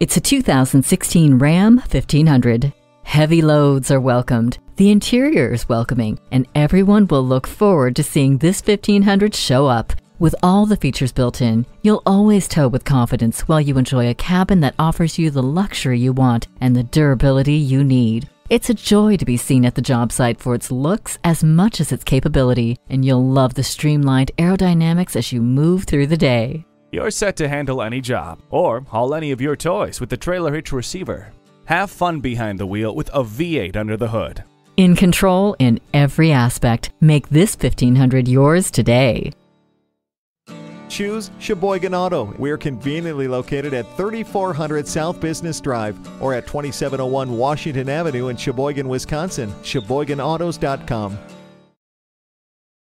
It's a 2016 Ram 1500. Heavy loads are welcomed, the interior is welcoming, and everyone will look forward to seeing this 1500 show up. With all the features built in, you'll always tow with confidence while you enjoy a cabin that offers you the luxury you want and the durability you need. It's a joy to be seen at the job site for its looks as much as its capability, and you'll love the streamlined aerodynamics as you move through the day. You're set to handle any job or haul any of your toys with the trailer hitch receiver. Have fun behind the wheel with a V8 under the hood. In control in every aspect. Make this 1500 yours today. Choose Sheboygan Auto. We're conveniently located at 3400 South Business Drive or at 2701 Washington Avenue in Sheboygan, Wisconsin. SheboyganAutos.com.